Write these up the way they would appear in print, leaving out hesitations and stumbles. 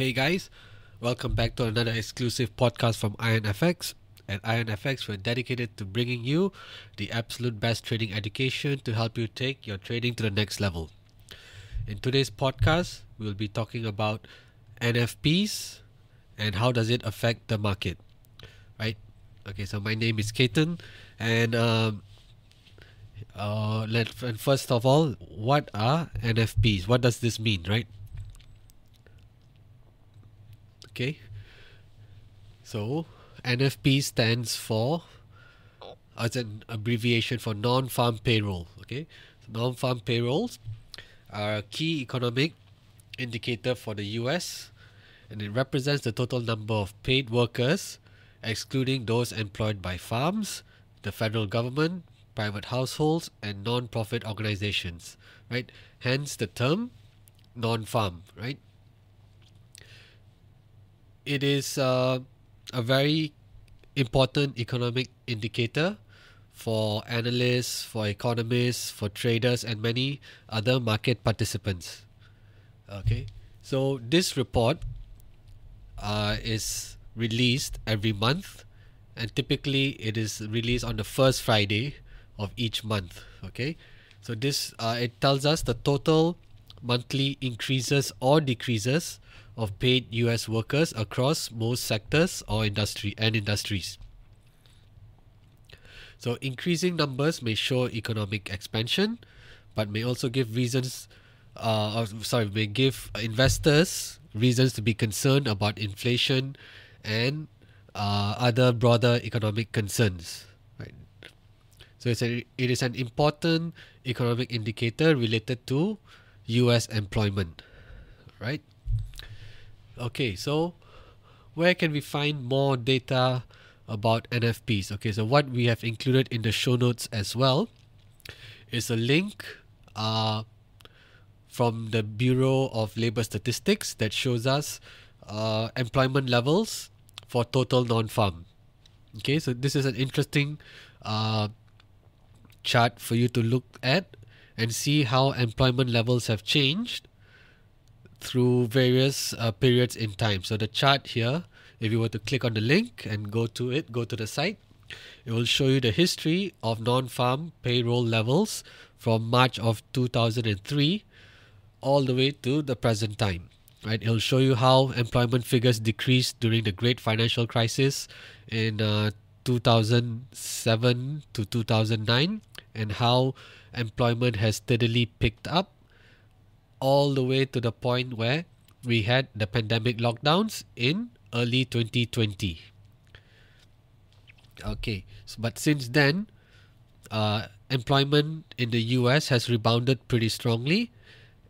Hey guys, welcome back to another exclusive podcast from IronFX. At IronFX, we're dedicated to bringing you the absolute best trading education to help you take your trading to the next level. In today's podcast, we'll be talking about NFPs and how does it affect the market, right? Okay, so my name is Katon, and first of all, what are NFPs? What does this mean, right? Okay, so NFP stands for, as an abbreviation for non-farm payroll. Okay, so non-farm payrolls are a key economic indicator for the US, and it represents the total number of paid workers, excluding those employed by farms, the federal government, private households, and non-profit organizations. Right, hence the term non-farm. Right. It is a very important economic indicator for analysts, for economists, for traders, and many other market participants. Okay, so this report is released every month, and typically it is released on the first Friday of each month. Okay, so this it tells us the total monthly increases or decreases of paid US workers across most sectors or industries. So increasing numbers may show economic expansion, but may also give investors reasons to be concerned about inflation and other broader economic concerns. Right. So it is an important economic indicator related to US employment. Right. Okay, so where can we find more data about NFPs? Okay, so what we have included in the show notes as well is a link from the Bureau of Labor Statistics that shows us employment levels for total non-farm. Okay, so this is an interesting chart for you to look at and see how employment levels have changed through various periods in time. So the chart here, if you were to click on the link and go to the site, it will show you the history of non-farm payroll levels from March of 2003 all the way to the present time. Right, it will show you how employment figures decreased during the Great Financial Crisis in 2007 to 2009, and how employment has steadily picked up all the way to the point where we had the pandemic lockdowns in early 2020. Okay, but since then, employment in the US has rebounded pretty strongly,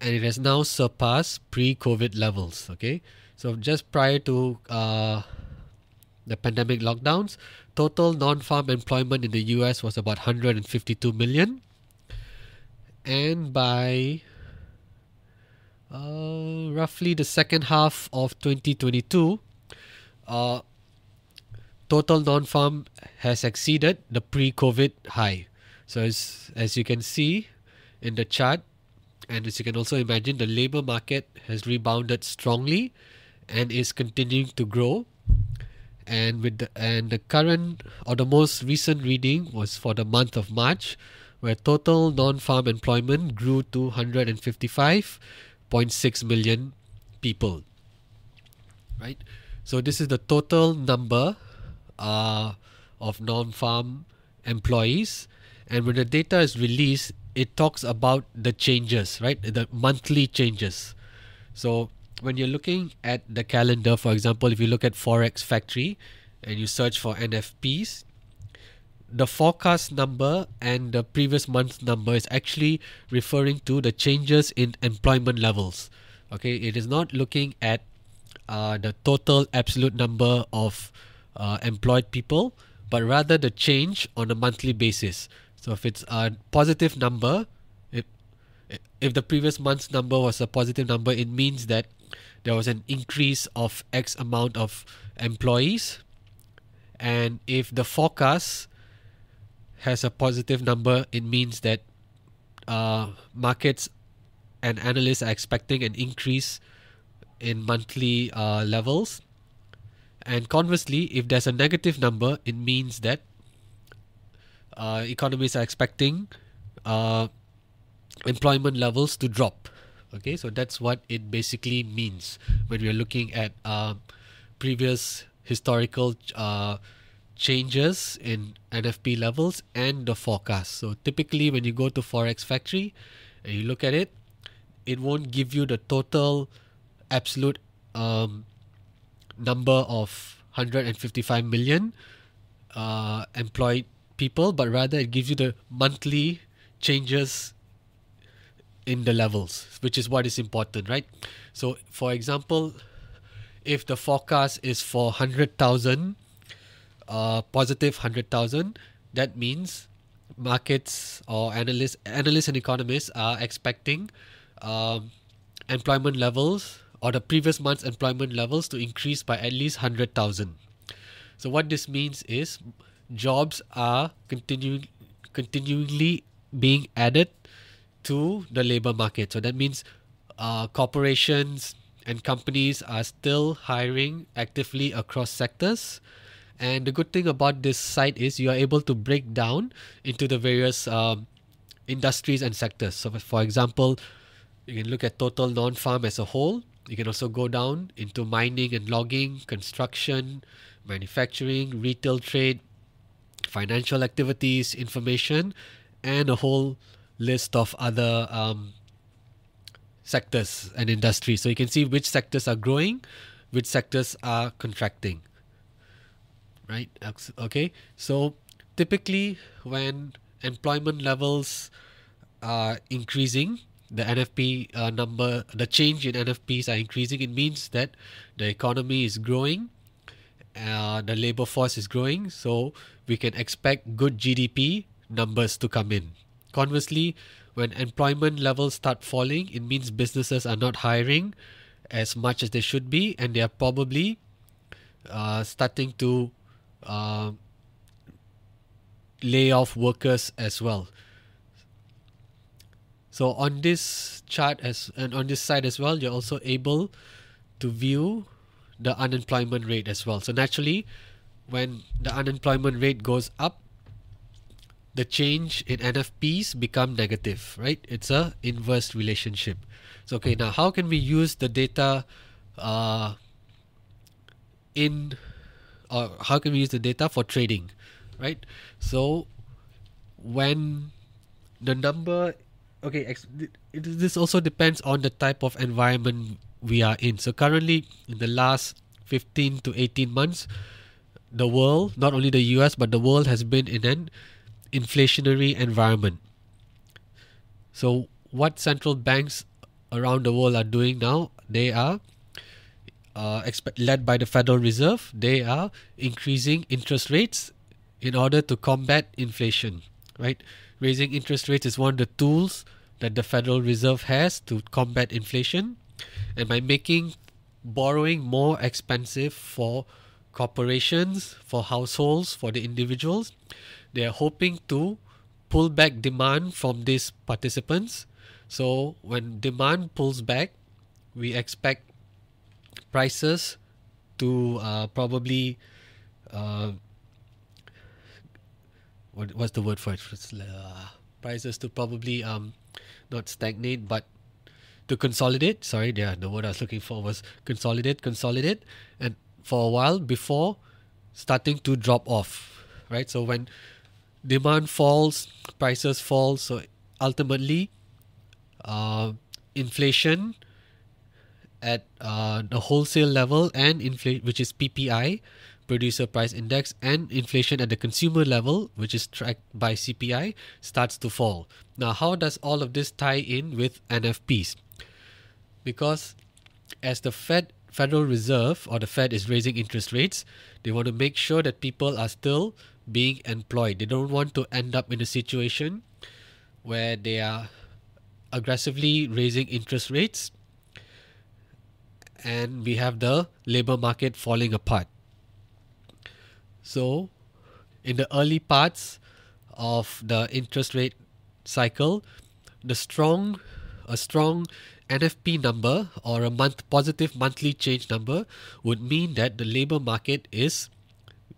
and it has now surpassed pre-COVID levels. Okay, so just prior to the pandemic lockdowns, total non-farm employment in the US was about 152 million, and by roughly the second half of 2022, total non-farm has exceeded the pre-COVID high. So as you can see in the chart, and as you can also imagine, the labor market has rebounded strongly and is continuing to grow. And the most recent reading was for the month of March, where total non-farm employment grew to 155.6 million people. Right, so this is the total number of non-farm employees, and when the data is released, it talks about the changes, right, the monthly changes. So when you're looking at the calendar, for example, if you look at Forex Factory and you search for NFPs, the forecast number and the previous month's number is actually referring to the changes in employment levels. Okay, it is not looking at the total absolute number of employed people, but rather the change on a monthly basis. So if it's a positive number, if the previous month's number was a positive number, it means that there was an increase of X amount of employees. And if the forecast has a positive number, it means that markets and analysts are expecting an increase in monthly levels. And conversely, if there's a negative number, it means that economists are expecting employment levels to drop. Okay, so that's what it basically means when we are looking at previous historical changes in NFP levels and the forecast. So typically when you go to Forex Factory and you look at it, it won't give you the total absolute number of 155 million employed people, but rather it gives you the monthly changes in the levels, which is what is important, right? So for example, if the forecast is for 100,000, positive 100,000, that means markets or analysts and economists are expecting employment levels or the previous month's employment levels to increase by at least 100,000. So what this means is jobs are continually being added to the labor market. So that means corporations and companies are still hiring actively across sectors. And the good thing about this site is you are able to break down into the various industries and sectors. So for example, you can look at total non-farm as a whole. You can also go down into mining and logging, construction, manufacturing, retail trade, financial activities, information, and a whole list of other sectors and industries. So you can see which sectors are growing, which sectors are contracting. Right? Okay. So typically when employment levels are increasing, the NFP number, the change in NFPs are increasing, it means that the economy is growing, the labor force is growing, so we can expect good GDP numbers to come in. Conversely, when employment levels start falling, it means businesses are not hiring as much as they should be, and they are probably starting to lay off workers as well. So on this chart and on this side as well, you're also able to view the unemployment rate as well. So naturally, when the unemployment rate goes up, the change in NFPs become negative, right? It's an inverse relationship. So okay, now how can we use the data for trading, right? So when the number, okay, this also depends on the type of environment we are in. So currently, in the last 15 to 18 months, the world, not only the US, but the world has been in an inflationary environment. So what central banks around the world are doing now, they are, led by the Federal Reserve, they are increasing interest rates in order to combat inflation, right? Raising interest rates is one of the tools that the Federal Reserve has to combat inflation, and by making borrowing more expensive for corporations, for households, for the individuals, they are hoping to pull back demand from these participants. So when demand pulls back, we expect prices to probably what's the word for it? Prices to probably not stagnate, but to consolidate. Sorry, yeah, the word I was looking for was consolidate, and for a while before starting to drop off, right? So when demand falls, prices fall. So ultimately, inflation at the wholesale level and inflation, which is PPI, Producer Price Index, and inflation at the consumer level, which is tracked by CPI, starts to fall. Now, how does all of this tie in with NFPs? Because as the Federal Reserve or the Fed is raising interest rates, they want to make sure that people are still being employed. They don't want to end up in a situation where they are aggressively raising interest rates and we have the labor market falling apart. So in the early parts of the interest rate cycle, the strong a strong NFP number or a positive monthly change number would mean that the labor market is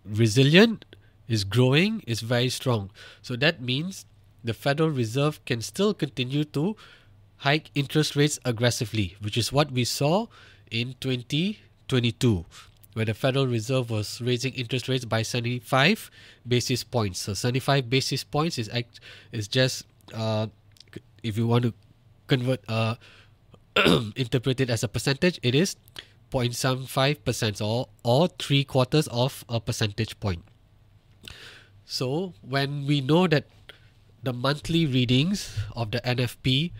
resilient, is growing, is very strong. So that means the Federal Reserve can still continue to hike interest rates aggressively, which is what we saw in 2022, where the Federal Reserve was raising interest rates by 75 basis points. So 75 basis points is just, if you want to convert, interpret it as a percentage, it is 0.75% or 3/4 of a percentage point. So when we know that the monthly readings of the NFP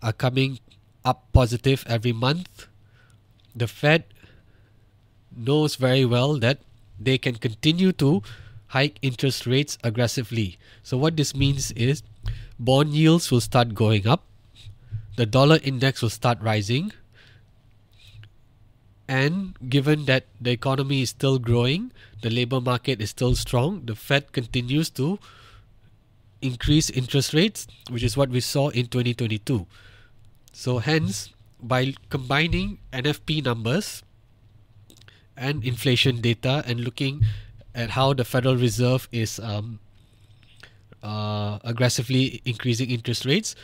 are coming up positive every month, the Fed knows very well that they can continue to hike interest rates aggressively. So what this means is bond yields will start going up, the dollar index will start rising, and given that the economy is still growing, the labor market is still strong, the Fed continues to increase interest rates, which is what we saw in 2022. So hence, by combining NFP numbers and inflation data and looking at how the Federal Reserve is aggressively increasing interest rates,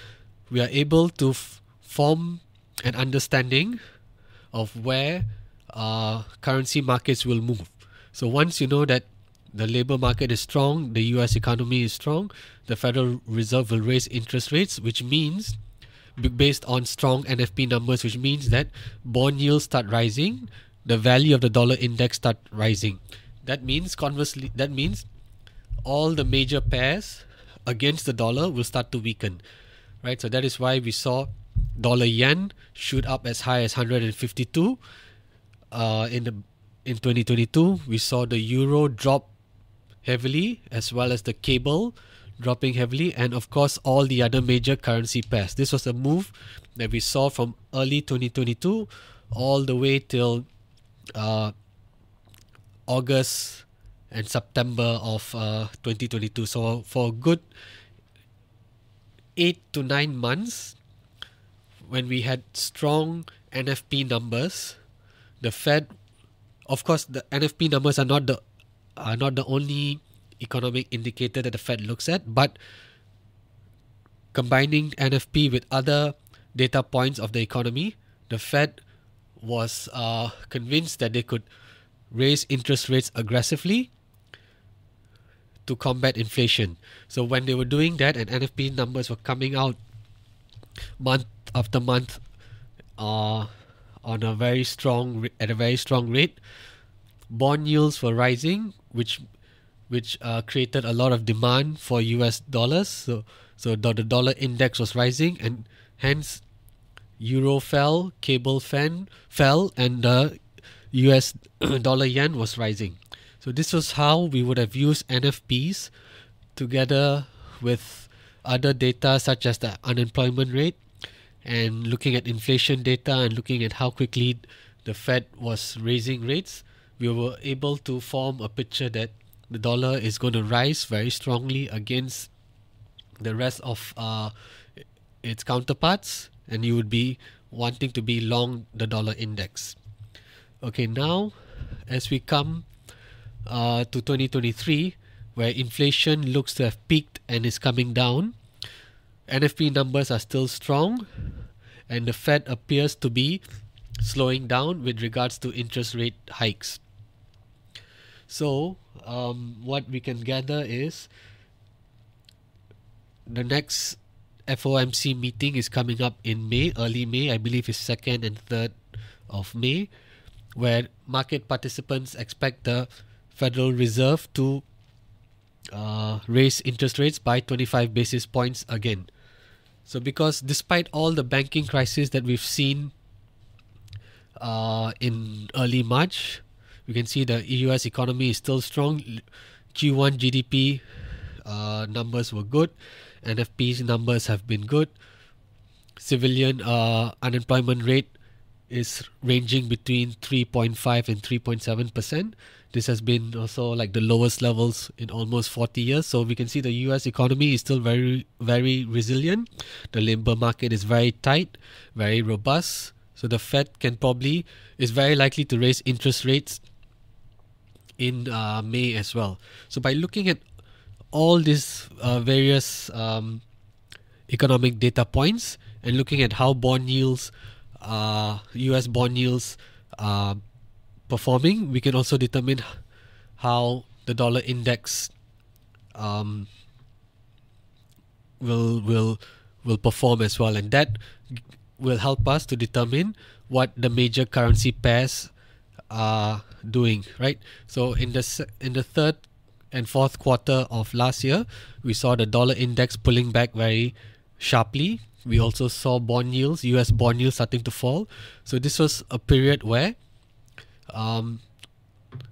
we are able to form an understanding of where currency markets will move. So once you know that the labor market is strong, the US economy is strong, the Federal Reserve will raise interest rates, which means, based on strong NFP numbers, which means that bond yields start rising, the value of the dollar index start rising. That means, conversely, that means all the major pairs against the dollar will start to weaken, right? So that is why we saw dollar yen shoot up as high as 152 in 2022. We saw the euro drop heavily, as well as the cable dropping heavily, and of course all the other major currency pairs. This was a move that we saw from early 2022 all the way till August and September of 2022. So for a good 8 to 9 months, when we had strong NFP numbers, the Fed, of course, the NFP numbers are not the only economic indicator that the Fed looks at, but combining NFP with other data points of the economy, the Fed was convinced that they could raise interest rates aggressively to combat inflation. So when they were doing that and NFP numbers were coming out month after month at a very strong rate, bond yields were rising, which created a lot of demand for US dollars. So the dollar index was rising, and hence euro fell, cable fell, and the US dollar yen was rising. So this was how we would have used NFPs together with other data such as the unemployment rate, and looking at inflation data, and looking at how quickly the Fed was raising rates. We were able to form a picture that the dollar is going to rise very strongly against the rest of its counterparts, and you would be wanting to be long the dollar index. Okay, now as we come to 2023, where inflation looks to have peaked and is coming down, NFP numbers are still strong, and the Fed appears to be slowing down with regards to interest rate hikes. So what we can gather is the next FOMC meeting is coming up in May, early May, I believe is 2nd and 3rd of May, where market participants expect the Federal Reserve to raise interest rates by 25 basis points again. So because despite all the banking crisis that we've seen in early March, we can see the US economy is still strong. Q1 GDP numbers were good. NFP's numbers have been good. Civilian unemployment rate is ranging between 3.5 and 3.7%. This has been also like the lowest levels in almost 40 years. So we can see the US economy is still very resilient. The labor market is very tight, very robust. So the Fed can probably, is very likely to raise interest rates in May as well. So by looking at all these various economic data points and looking at how bond yields, US bond yields are performing, we can also determine how the dollar index will perform as well, and that will help us to determine what the major currency pairs are doing, right? So in the third and fourth quarter of last year, we saw the dollar index pulling back very sharply. We also saw bond yields, US bond yields, starting to fall. So this was a period where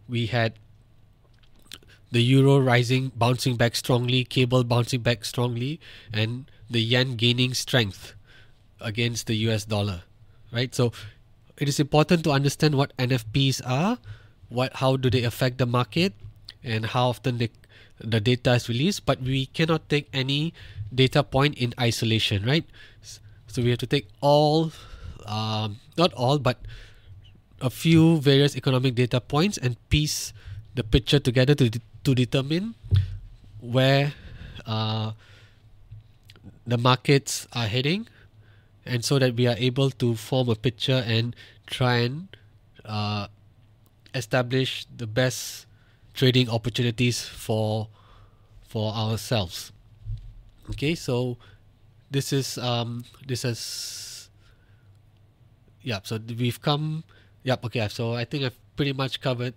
we had the euro rising, bouncing back strongly, cable bouncing back strongly, and the yen gaining strength against the US dollar, right? So it is important to understand what NFPs are, how do they affect the market, and how often the data is released. But we cannot take any data point in isolation, right? So we have to take all, not all, but a few various economic data points and piece the picture together to determine where the markets are heading, and so that we are able to form a picture and try and establish the best trading opportunities for ourselves. Okay, so this is so we've come, okay, so I think I've pretty much covered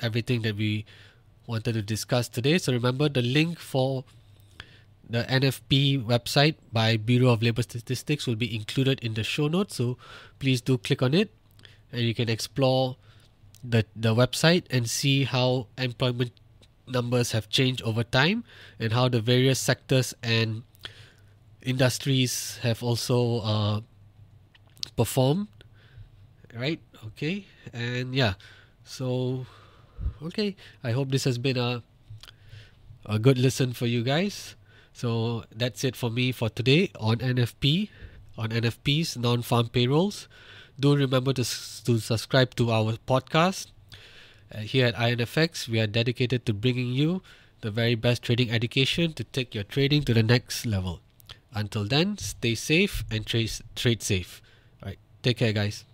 everything that we wanted to discuss today. So remember, the link for the NFP website by Bureau of Labor Statistics will be included in the show notes, so please do click on it and you can explore the website and see how employment numbers have changed over time and how the various sectors and industries have also performed, right? Okay, and yeah, so okay, I hope this has been a good listen for you guys. So that's it for me for today on NFPs, non-farm payrolls. Do remember to subscribe to our podcast. Here at IronFX, we are dedicated to bringing you the very best trading education to take your trading to the next level. Until then, stay safe and trade safe. All right, take care, guys.